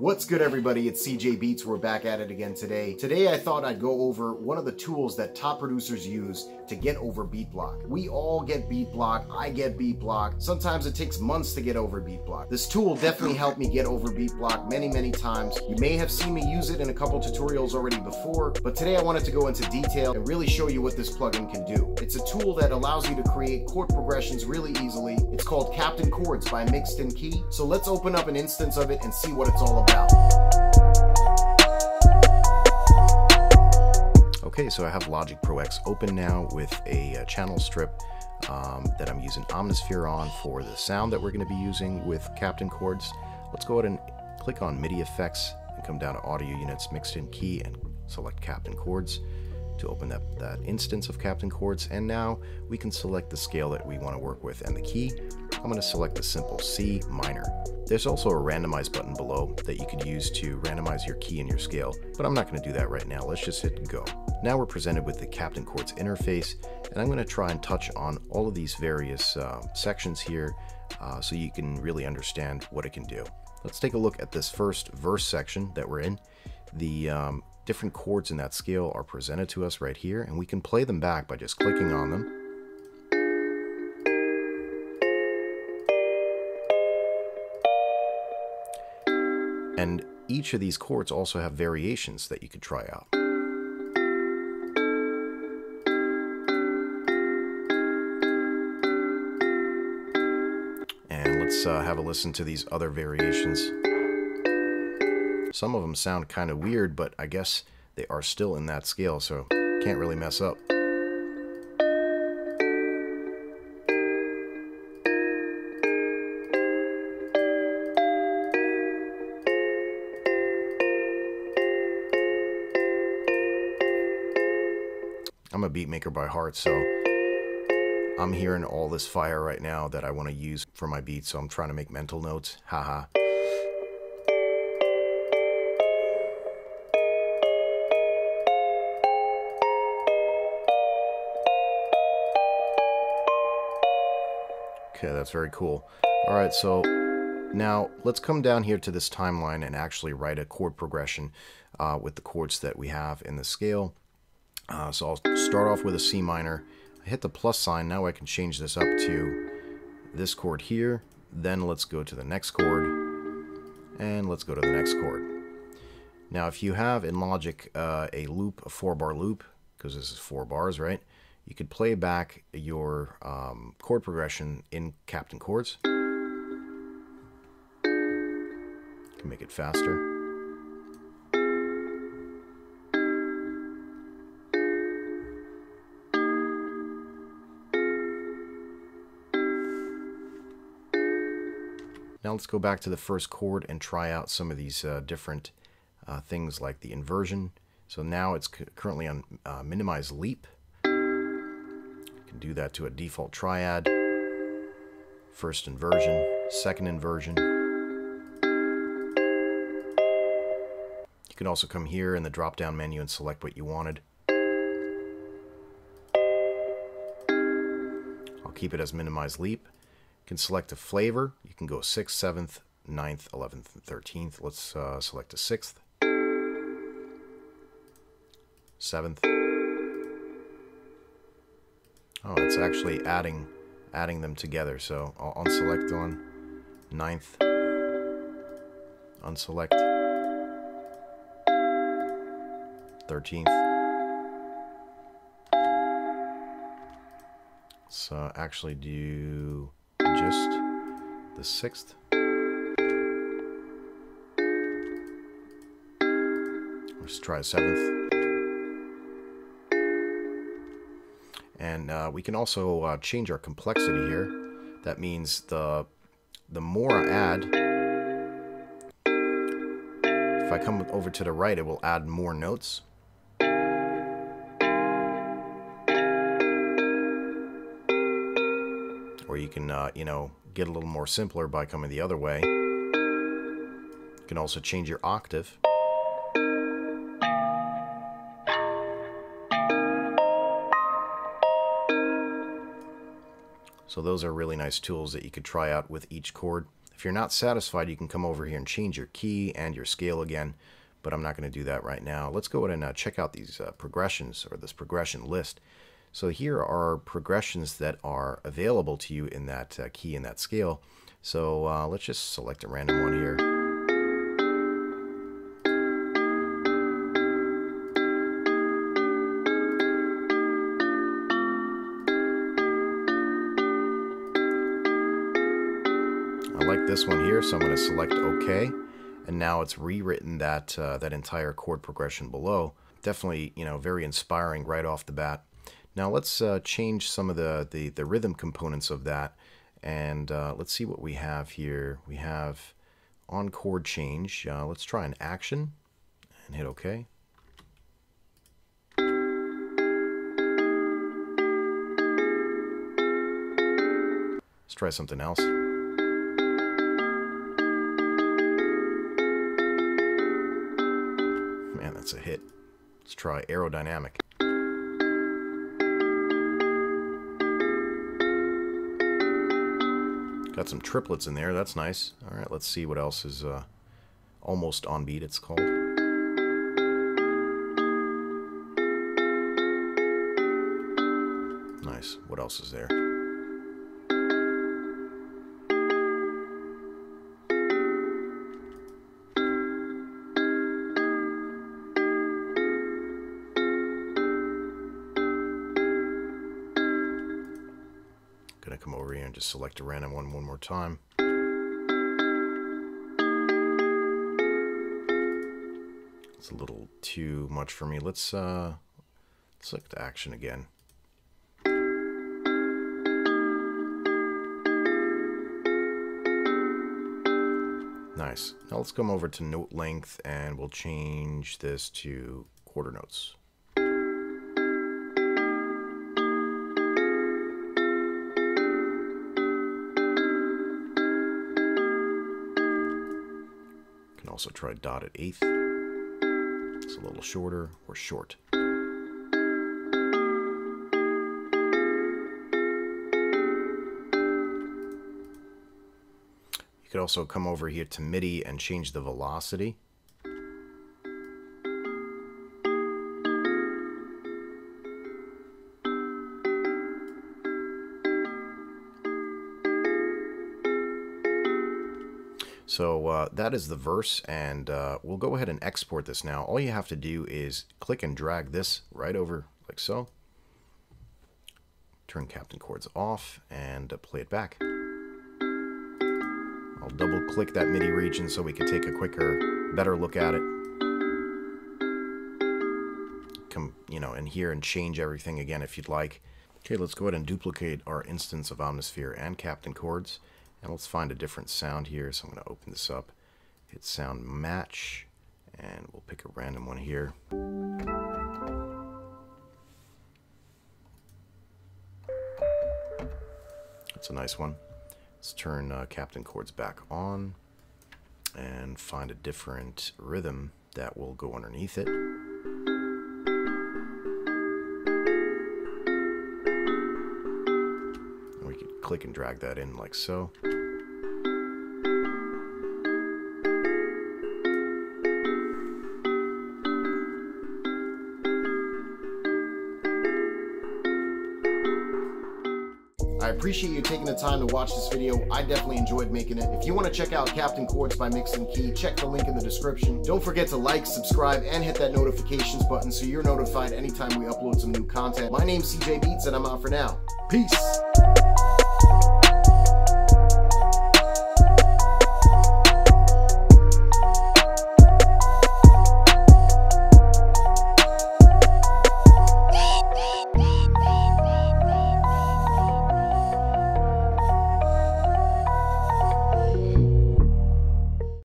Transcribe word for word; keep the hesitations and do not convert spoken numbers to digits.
What's good, everybody? It's C J Beatz. We're back at it again today. Today I thought I'd go over one of the tools that top producers use to get over beat block. We all get beat block. I get beat block. Sometimes it takes months to get over beat block. This tool definitely helped me get over beat block many, many times. You may have seen me use it in a couple tutorials already before, but today I wanted to go into detail and really show you what this plugin can do. It's a tool that allows you to create chord progressions really easily. It's called Captain Chords by Mixed In Key. So let's open up an instance of it and see what it's all about. Okay, so I have Logic Pro X open now with a, a channel strip um, that I'm using Omnisphere on for the sound that we're going to be using with Captain Chords. Let's go ahead and click on MIDI effects and come down to audio units, Mixed In Key, and select Captain Chords to open up that instance of Captain Chords. And now we can select the scale that we want to work with and the key. I'm going to select the simple C minor. There's also a randomize button below that you could use to randomize your key and your scale, but I'm not going to do that right now. Let's just hit go. Now we're presented with the Captain Chords interface, and I'm going to try and touch on all of these various uh, sections here uh, so you can really understand what it can do. Let's take a look at this first verse section that we're in. The um, different chords in that scale are presented to us right here, and we can play them back by just clicking on them. And each of these chords also have variations that you could try out. And let's uh, have a listen to these other variations. Some of them sound kind of weird, but I guess they are still in that scale, so can't really mess up. I'm a beat maker by heart, so I'm hearing all this fire right now that I want to use for my beats, so I'm trying to make mental notes. Haha. Okay, that's very cool. All right, so now let's come down here to this timeline and actually write a chord progression uh, with the chords that we have in the scale. Uh, so I'll start off with a C minor. I hit the plus sign. Now I can change this up to this chord here. Then let's go to the next chord. And let's go to the next chord. Now if you have in Logic uh, a loop, a four-bar loop, because this is four bars, right? You could play back your um, chord progression in Captain Chords. You can make it faster. Now let's go back to the first chord and try out some of these uh, different uh, things like the inversion. So now it's currently on uh, minimize leap. You can do that to a default triad. First inversion, second inversion. You can also come here in the drop down menu and select what you wanted. I'll keep it as minimize leap. Can select a flavor. You can go sixth, seventh, ninth, eleventh, and thirteenth. Let's uh, select a sixth, seventh. Oh, it's actually adding adding them together. So I'll unselect one, ninth, unselect, thirteenth. Let's uh, actually do just the sixth, let's try seventh, and uh, we can also uh, change our complexity here. That means the the more I add, if I come over to the right, it will add more notes. Or you can, uh, you know, get a little more simpler by coming the other way. You can also change your octave. So those are really nice tools that you could try out with each chord. If you're not satisfied, you can come over here and change your key and your scale again, but I'm not going to do that right now. Let's go ahead and uh, check out these uh, progressions, or this progression list. So here are progressions that are available to you in that uh, key and that scale. So uh, let's just select a random one here. I like this one here, so I'm going to select OK. And now it's rewritten that, uh, that entire chord progression below. Definitely, you know, very inspiring right off the bat. Now let's uh, change some of the, the, the rhythm components of that, and uh, let's see what we have here. We have on chord change. Uh, let's try an action and hit OK. Let's try something else. Man, that's a hit. Let's try aerodynamic. Got some triplets in there, that's nice. All right, let's see what else is uh, almost on beat, it's called. Nice, what else is there? Gonna come over here and just select a random one one more time. It's a little too much for me. Let's uh, select action again. Nice. Now let's come over to note length and we'll change this to quarter notes. Also try dotted eighth. It's a little shorter, or short. You could also come over here to MIDI and change the velocity. So uh, that is the verse, and uh, we'll go ahead and export this now. All you have to do is click and drag this right over like so. Turn Captain Chords off and uh, play it back. I'll double click that MIDI region so we can take a quicker, better look at it. Come, you know, in here and change everything again if you'd like. Okay, let's go ahead and duplicate our instance of Omnisphere and Captain Chords. And let's find a different sound here. So I'm going to open this up, hit sound match, and we'll pick a random one here. That's a nice one. Let's turn uh, Captain Chords back on and find a different rhythm that will go underneath it. Click and drag that in like so. I appreciate you taking the time to watch this video. I definitely enjoyed making it. If you want to check out Captain Chords by Mixed In Key, check the link in the description. Don't forget to like, subscribe, and hit that notifications button so you're notified anytime we upload some new content. My name's C J Beatz, and I'm out for now. Peace.